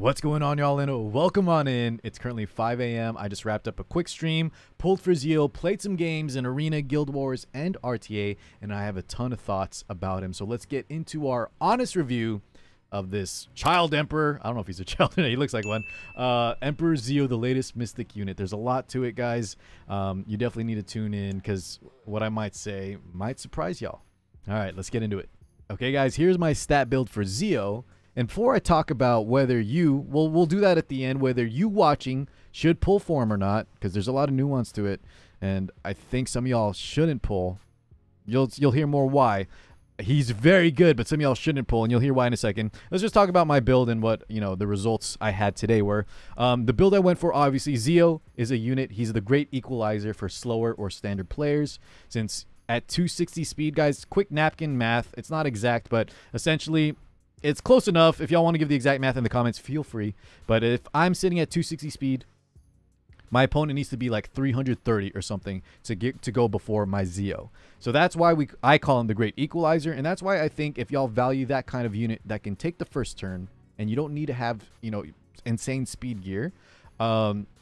What's going on, y'all, and welcome on in. It's currently 5 AM I just wrapped up a quick stream, pulled for Zio, played some games in Arena, Guild Wars, and RTA, and I have a ton of thoughts about him. So let's get into our honest review of this Child Emperor. I don't know if he's a child. He looks like one. Emperor Zio, the latest Mystic unit. There's a lot to it, guys. You definitely need to tune in because what I might say might surprise y'all. All right, let's get into it. Okay, guys, here's my stat build for Zio. And before I talk about whether you, well, we'll do that at the end, whether you watching should pull for him or not, because there's a lot of nuance to it, and I think some of y'all shouldn't pull. You'll hear more why. He's very good, but some of y'all shouldn't pull, and you'll hear why in a second. Let's just talk about my build and what, you know, the results I had today were. The build I went for, obviously, Zio is a unit. He's the great equalizer for slower or standard players, since at 260 speed, guys, quick napkin math. It's not exact, but essentially, it's close enough. If y'all want to give the exact math in the comments, feel free. But if I'm sitting at 260 speed, my opponent needs to be like 330 or something to get to go before my Zio. So that's why I call him the great equalizer, and that's why I think if y'all value that kind of unit that can take the first turn and you don't need to have, you know, insane speed gear,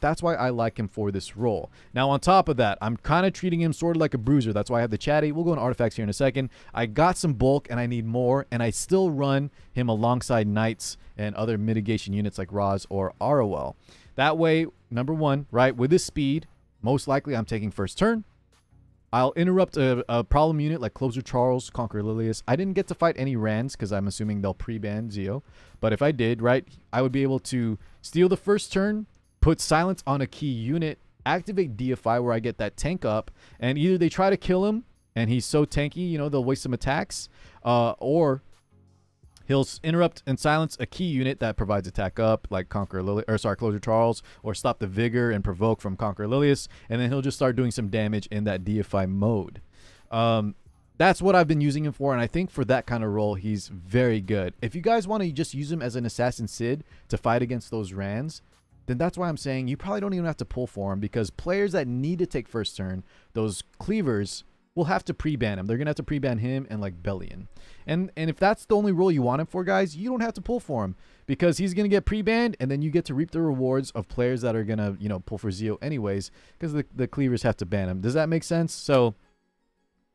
that's why I like him for this role. Now, on top of that, I'm kind of treating him sort of like a bruiser. That's why I have the Chatty. We'll go into artifacts here in a second. I got some bulk, and I need more, and I still run him alongside knights and other mitigation units like Roz or ROL. That way, number one, right, with his speed, most likely I'm taking first turn. I'll interrupt a problem unit like Closer Charles, Conqueror Lilius. I didn't get to fight any Rans because I'm assuming they'll pre-ban Zio. But if I did, right, I would be able to steal the first turn, put silence on a key unit, activate Deify where I get that tank up, and either they try to kill him and he's so tanky, you know, they'll waste some attacks, or he'll interrupt and silence a key unit that provides attack up, like Closer Charles, or stop the Vigor and Provoke from Conqueror Lilius, and then he'll just start doing some damage in that Deify mode. That's what I've been using him for, and I think for that kind of role, he's very good. If you guys want to just use him as an Assassin Sid to fight against those Rans, then that's why I'm saying you probably don't even have to pull for him, because players that need to take first turn, those cleavers, will have to pre-ban him. They're going to have to pre-ban him and like Belian. And if that's the only role you want him for, guys, you don't have to pull for him, because he's going to get pre-banned and then you get to reap the rewards of players that are going to, you know, pull for Zio anyways, because the cleavers have to ban him. Does that make sense? So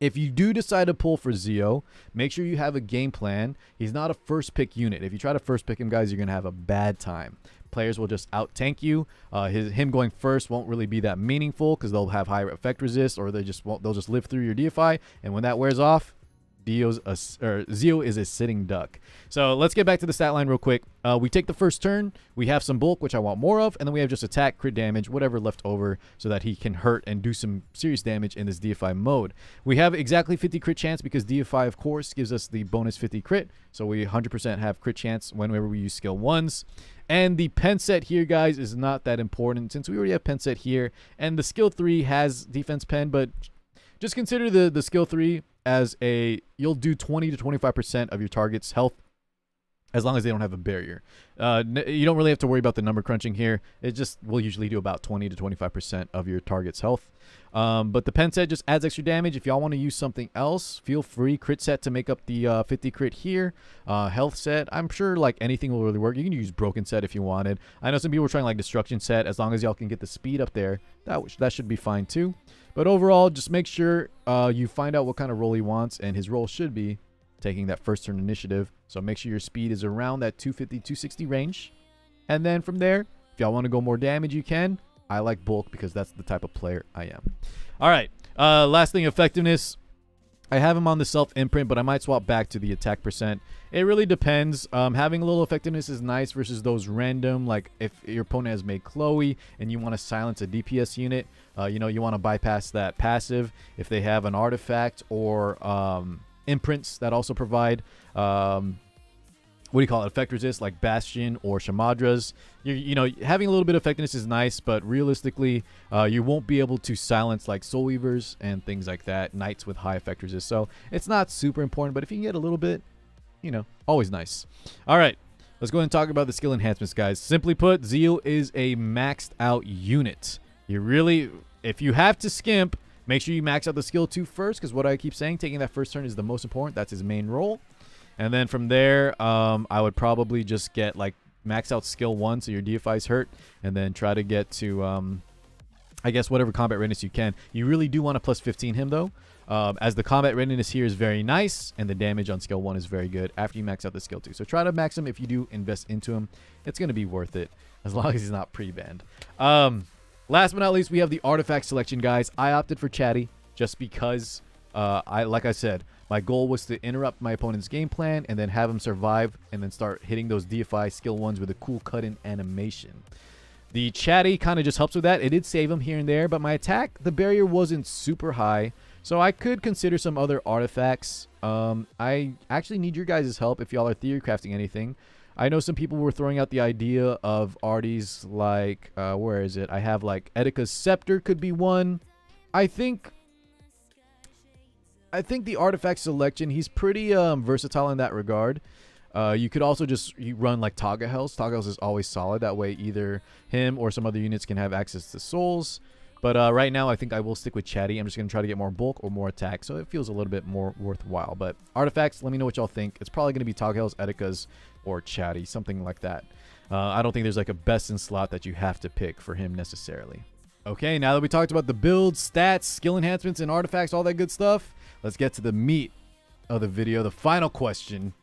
if you do decide to pull for Zio, make sure you have a game plan. He's not a first pick unit. If you try to first pick him, guys, you're going to have a bad time. Players will just out tank you. Him going first won't really be that meaningful because they'll have higher effect resist, or they'll just live through your Deify, and when that wears off, Zio is a sitting duck. So let's get back to the stat line real quick. We take the first turn, we have some bulk, which I want more of, and then we have just attack, crit damage, whatever left over, so that he can hurt and do some serious damage in this Deify mode. We have exactly 50 crit chance because Deify, of course, gives us the bonus 50 crit, so we 100% have crit chance whenever we use skill 1s. And the pen set here, guys, is not that important since we already have pen set here. And the skill 3 has defense pen, but just consider the skill 3 as a, you'll do 20 to 25% of your target's health as long as they don't have a barrier. You don't really have to worry about the number crunching here. It just will usually do about 20 to 25% of your target's health. But the pen set just adds extra damage. If y'all want to use something else, feel free. Crit set to make up the 50 crit here. Health set, I'm sure like anything will really work. You can use broken set if you wanted. I know some people were trying like destruction set. As long as y'all can get the speed up there, that should be fine too. But overall, just make sure you find out what kind of role he wants, and his role should be taking that first turn initiative. So make sure your speed is around that 250, 260 range. And then from there, if y'all want to go more damage, you can. I like bulk because that's the type of player I am. All right. Last thing, effectiveness. I have him on the self-imprint, but I might swap back to the attack percent. It really depends. Having a little effectiveness is nice versus those random, like if your opponent has made Chloe and you want to silence a DPS unit, you know, you want to bypass that passive. If they have an artifact or imprints that also provide effect resist, like Bastion or Shamadras, you know, having a little bit of effectiveness is nice, but realistically you won't be able to silence like Soul Weavers and things like that, knights with high effect resist. So it's not super important, but if you can get a little bit, you know, always nice. All right, let's go ahead and talk about the skill enhancements, guys. Simply put, Zio is a maxed out unit. You really, if you have to skimp, make sure you max out the skill 2 first, because what I keep saying, taking that first turn is the most important. That's his main role. And then from there, I would probably just get like max out skill 1 so your deifies hurt, and then try to get to I guess whatever combat readiness you can. You really do want to plus 15 him though, as the combat readiness here is very nice and the damage on skill 1 is very good after you max out the skill 2. So try to max him. If you do invest into him, it's going to be worth it as long as he's not pre-banned. Last but not least, we have the artifact selection, guys. I opted for Chatty just because like I said, my goal was to interrupt my opponent's game plan and then have him survive and then start hitting those DFI skill 1s with a cool cut-in animation. The Chatty kind of just helps with that. It did save him here and there, but my attack, the barrier wasn't super high, so I could consider some other artifacts. I actually need your guys' help if y'all are theorycrafting anything. I know some people were throwing out the idea of arties like, where is it? I have like Etika's Scepter could be one. I think the artifact selection, he's pretty versatile in that regard. You could also just run like Taeguk Hells. Taeguk Hells is always solid. That way either him or some other units can have access to souls. But right now I think I will stick with Chatty. I'm just going to try to get more bulk or more attack, so it feels a little bit more worthwhile. But artifacts, let me know what y'all think. It's probably going to be Taeguk Hells, Etika's, or Chatty, something like that. I don't think there's like a best in slot that you have to pick for him necessarily. Okay, now that we talked about the build, stats, skill enhancements, and artifacts, all that good stuff, let's get to the meat of the video. The final question: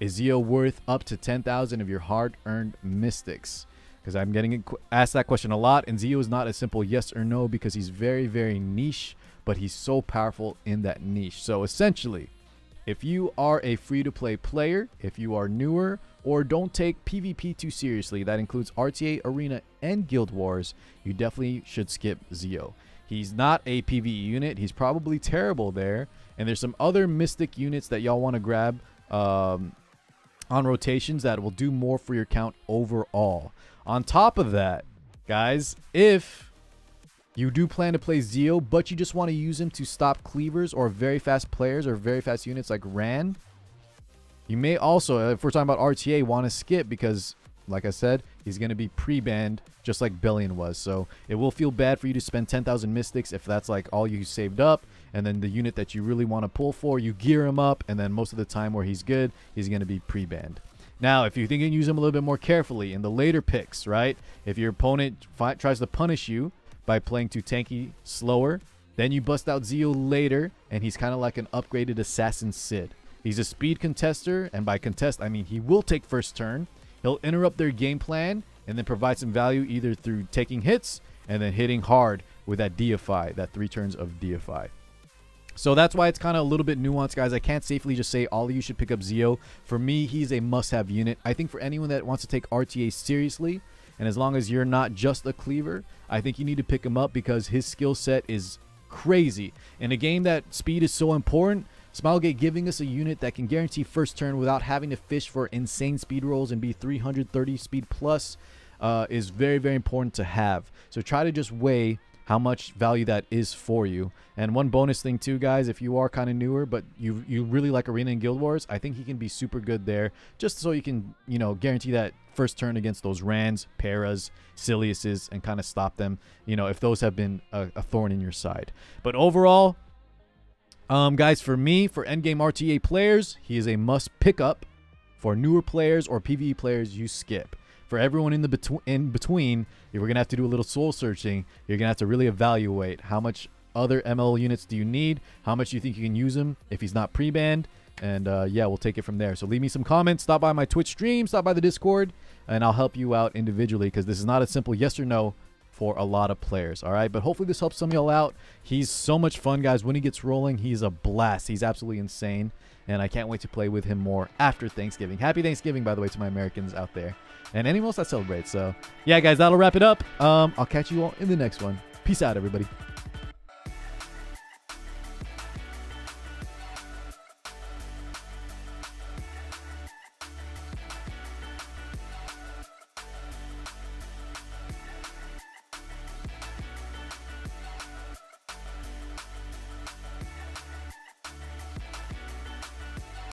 is Zio worth up to 10,000 of your hard-earned mystics? Because I'm getting asked that question a lot, and Zio is not a simple yes or no because he's very, very niche, but he's so powerful in that niche. So essentially, if you are a free-to-play player, if you are newer, or don't take PvP too seriously, that includes RTA, Arena, and Guild Wars, you definitely should skip Zio. He's not a PvE unit. He's probably terrible there, and there's some other mystic units that y'all want to grab on rotations that will do more for your count overall. On top of that, guys, if you do plan to play Zio but you just want to use him to stop cleavers or very fast players or very fast units like Ran, you may also, if we're talking about RTA, want to skip because, like I said, he's going to be pre-banned just like Belian was. So it will feel bad for you to spend 10,000 mystics if that's like all you saved up, and then the unit that you really want to pull for, you gear him up, and then most of the time where he's good, he's going to be pre-banned. Now, if you think you can use him a little bit more carefully in the later picks, right? If your opponent tries to punish you by playing too tanky, slower, then you bust out Zio later, and he's kind of like an upgraded Assassin Sid. He's a speed contester, and by contest, I mean he will take first turn. He'll interrupt their game plan and then provide some value either through taking hits and then hitting hard with that deify, that 3 turns of deify. So that's why it's kind of a little bit nuanced, guys. I can't safely just say all of you should pick up Zio. For me, he's a must-have unit. I think for anyone that wants to take RTA seriously, and as long as you're not just a cleaver, I think you need to pick him up because his skill set is crazy. In a game that speed is so important, Smilegate giving us a unit that can guarantee first turn without having to fish for insane speed rolls and be 330 speed plus is very, very important to have. So try to just weigh how much value that is for you. And one bonus thing too, guys, if you are kind of newer but you really like Arena and Guild Wars, I think he can be super good there, just so you can, you know, guarantee that first turn against those Rans, Paras, Siliuses, and kind of stop them, you know, if those have been a thorn in your side. But overall, guys, for me, for endgame RTA players, he is a must pick up. For newer players or PvE players, you skip. For everyone in the between, you're going to have to do a little soul searching. You're going to have to really evaluate how much other ML units do you need, how much you think you can use him if he's not pre-banned, and yeah, we'll take it from there. So leave me some comments, stop by my Twitch stream, stop by the Discord, and I'll help you out individually because this is not a simple yes or no for a lot of players, all right? But hopefully this helps some of y'all out. He's so much fun, guys. When he gets rolling, he's a blast. He's absolutely insane, and I can't wait to play with him more after Thanksgiving. Happy Thanksgiving, by the way, to my Americans out there, and anyone else that celebrates. So, yeah, guys, that'll wrap it up. I'll catch you all in the next one. Peace out, everybody.